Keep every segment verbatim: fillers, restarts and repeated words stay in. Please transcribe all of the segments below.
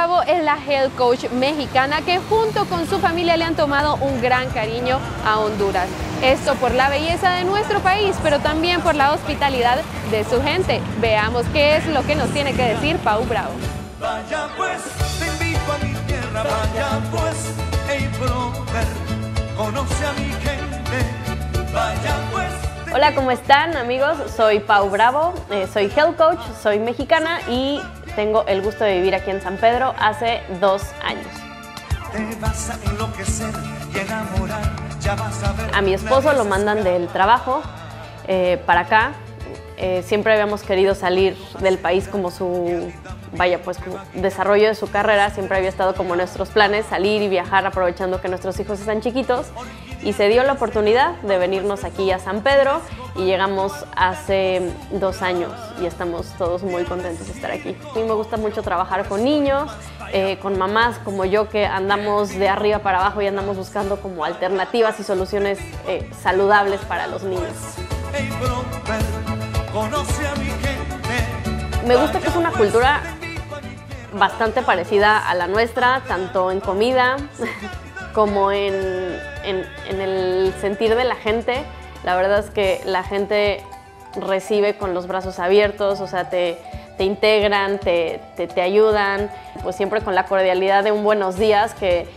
Bravo es la health coach mexicana que junto con su familia le han tomado un gran cariño a Honduras. Esto por la belleza de nuestro país, pero también por la hospitalidad de su gente. Veamos qué es lo que nos tiene que decir Pau Bravo. Vaya pues, te invito a mi tierra, vaya pues, hey brother, conoce a mi gente, vaya pues. Hola, ¿cómo están amigos? Soy Pau Bravo, eh, soy health coach, soy mexicana y tengo el gusto de vivir aquí en San Pedro hace dos años. A mi esposo lo mandan del trabajo eh, para acá. Eh, siempre habíamos querido salir del país como su, vaya pues, como desarrollo de su carrera. Siempre había estado como nuestros planes, salir y viajar aprovechando que nuestros hijos están chiquitos. Y se dio la oportunidad de venirnos aquí a San Pedro y llegamos hace dos años y estamos todos muy contentos de estar aquí. A mí me gusta mucho trabajar con niños, eh, con mamás como yo que andamos de arriba para abajo y andamos buscando como alternativas y soluciones eh, saludables para los niños. Me gusta que es una cultura bastante parecida a la nuestra, tanto en comida como en, en, en el sentir de la gente. La verdad es que la gente recibe con los brazos abiertos, o sea, te, te integran, te, te, te ayudan, pues siempre con la cordialidad de un buenos días, que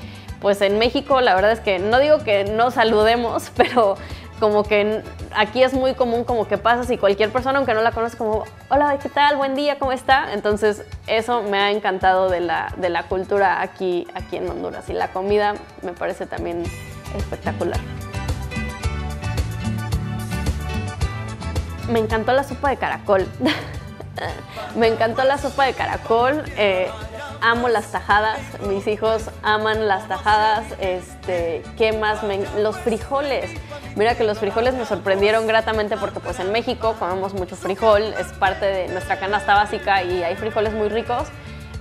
pues en México la verdad es que no digo que no saludemos, pero como que aquí es muy común como que pasas y cualquier persona, aunque no la conoces, como hola, ¿qué tal? Buen día, ¿cómo está? Entonces eso me ha encantado de la, de la cultura aquí, aquí en Honduras, y la comida me parece también espectacular. Me encantó la sopa de caracol, me encantó la sopa de caracol, eh, amo las tajadas, mis hijos aman las tajadas, este, ¿qué más? Me, los frijoles, mira que los frijoles me sorprendieron gratamente porque pues en México comemos mucho frijol, es parte de nuestra canasta básica y hay frijoles muy ricos,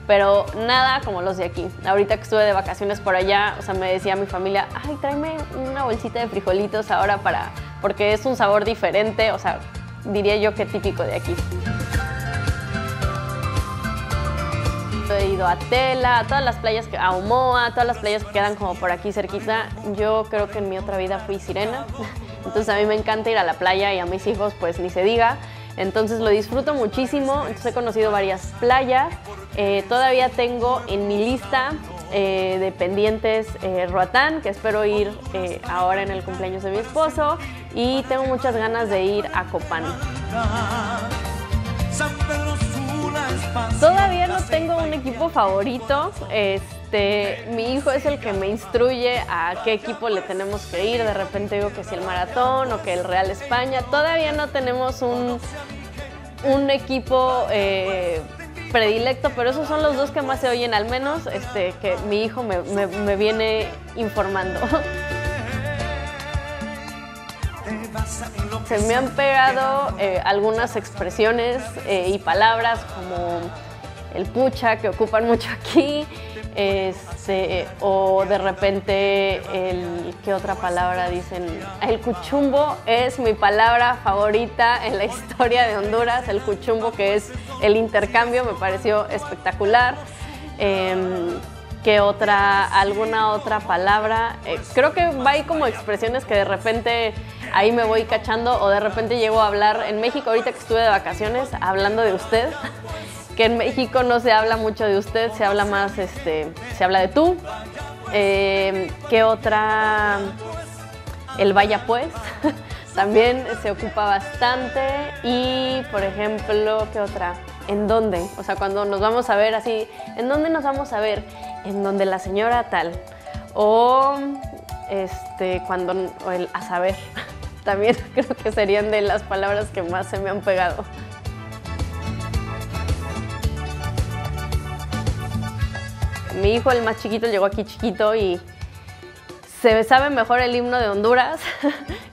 pero nada como los de aquí. Ahorita que estuve de vacaciones por allá, o sea, me decía mi familia, ay, tráeme una bolsita de frijolitos ahora para, porque es un sabor diferente, o sea, diría yo que típico de aquí. He ido a Tela, a todas las playas, que, a Omoa, a todas las playas que quedan como por aquí cerquita. Yo creo que en mi otra vida fui sirena, entonces a mí me encanta ir a la playa y a mis hijos pues ni se diga. Entonces lo disfruto muchísimo, entonces he conocido varias playas. Eh, todavía tengo en mi lista eh, de pendientes eh, Roatán, que espero ir eh, ahora en el cumpleaños de mi esposo. Y tengo muchas ganas de ir a Copán. Todavía no tengo un equipo favorito. Este, mi hijo es el que me instruye a qué equipo le tenemos que ir. De repente digo que si el Maratón o que el Real España. Todavía no tenemos un, un equipo eh, predilecto, pero esos son los dos que más se oyen, al menos este, que mi hijo me, me, me viene informando. Se me han pegado eh, algunas expresiones eh, y palabras como el pucha, que ocupan mucho aquí, este, o de repente, el, ¿qué otra palabra dicen? El cuchumbo es mi palabra favorita en la historia de Honduras, el cuchumbo, que es el intercambio, me pareció espectacular. Eh, ¿Qué otra, alguna otra palabra? Eh, creo que hay como expresiones que de repente ahí me voy cachando, o de repente llego a hablar en México, ahorita que estuve de vacaciones, hablando de usted, que en México no se habla mucho de usted, se habla más, este, se habla de tú. Eh, ¿Qué otra? El vaya pues, también se ocupa bastante. Y, por ejemplo, ¿qué otra? ¿En dónde? O sea, cuando nos vamos a ver así, ¿en dónde nos vamos a ver? En donde la señora tal, o este, cuando, o el a saber, también creo que serían de las palabras que más se me han pegado. Mi hijo, el más chiquito, llegó aquí chiquito y se sabe mejor el himno de Honduras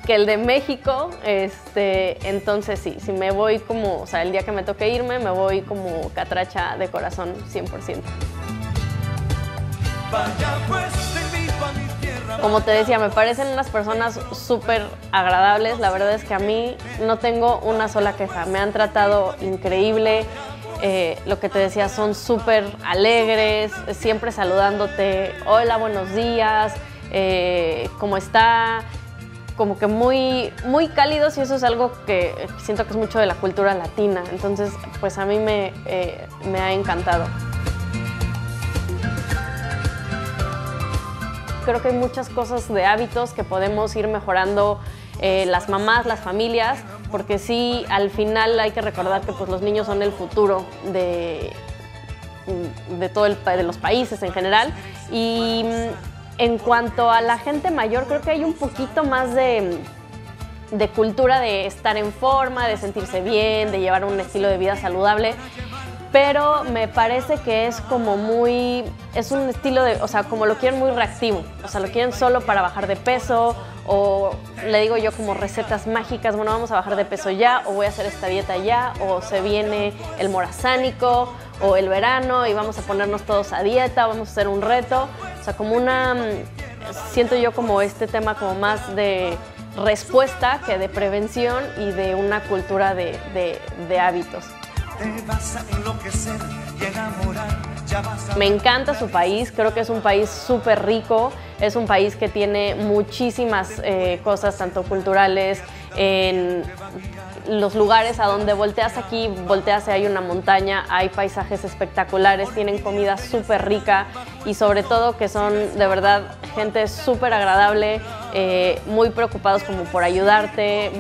que el de México, este, entonces sí, si me voy como, o sea, el día que me toque irme, me voy como catracha de corazón, cien por ciento. Como te decía, me parecen unas personas súper agradables. La verdad es que a mí no tengo una sola queja. Me han tratado increíble. eh, lo que te decía, son súper alegres, siempre saludándote, hola, buenos días, eh, ¿cómo está? Como que muy, muy cálidos, y eso es algo que siento que es mucho de la cultura latina. Entonces, pues a mí me, eh, me ha encantado. Creo que hay muchas cosas de hábitos que podemos ir mejorando eh, las mamás, las familias, porque sí, al final hay que recordar que pues, los niños son el futuro de, de, todo el, de los países en general. Y en cuanto a la gente mayor, creo que hay un poquito más de, de cultura de estar en forma, de sentirse bien, de llevar un estilo de vida saludable. Pero me parece que es como muy, es un estilo de, o sea, como lo quieren muy reactivo, o sea, lo quieren solo para bajar de peso, o le digo yo como recetas mágicas, bueno, vamos a bajar de peso ya, o voy a hacer esta dieta ya, o se viene el morazánico, o el verano y vamos a ponernos todos a dieta, vamos a hacer un reto, o sea, como una, siento yo como este tema como más de respuesta que de prevención y de una cultura de, de, de hábitos. Te vas a enloquecer y enamorar, ya vas a... Me encanta su país, creo que es un país súper rico, es un país que tiene muchísimas eh, cosas, tanto culturales, en los lugares a donde volteas aquí, volteas y hay una montaña, hay paisajes espectaculares, tienen comida súper rica y sobre todo que son de verdad gente súper agradable, eh, muy preocupados como por ayudarte,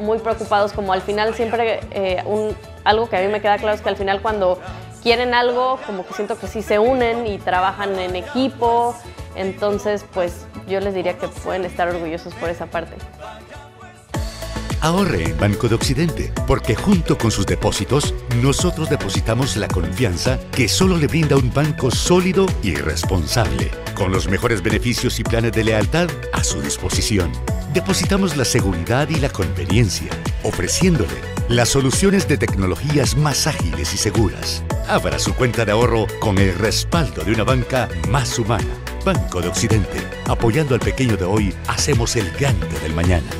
muy preocupados como al final siempre eh, un... Algo que a mí me queda claro es que al final cuando quieren algo, como que siento que sí se unen y trabajan en equipo. Entonces, pues yo les diría que pueden estar orgullosos por esa parte. Ahorre en Banco de Occidente, porque junto con sus depósitos, nosotros depositamos la confianza que solo le brinda un banco sólido y responsable, con los mejores beneficios y planes de lealtad a su disposición. Depositamos la seguridad y la conveniencia, ofreciéndole las soluciones de tecnologías más ágiles y seguras. Abra su cuenta de ahorro con el respaldo de una banca más humana. Banco de Occidente, apoyando al pequeño de hoy, hacemos el grande del mañana.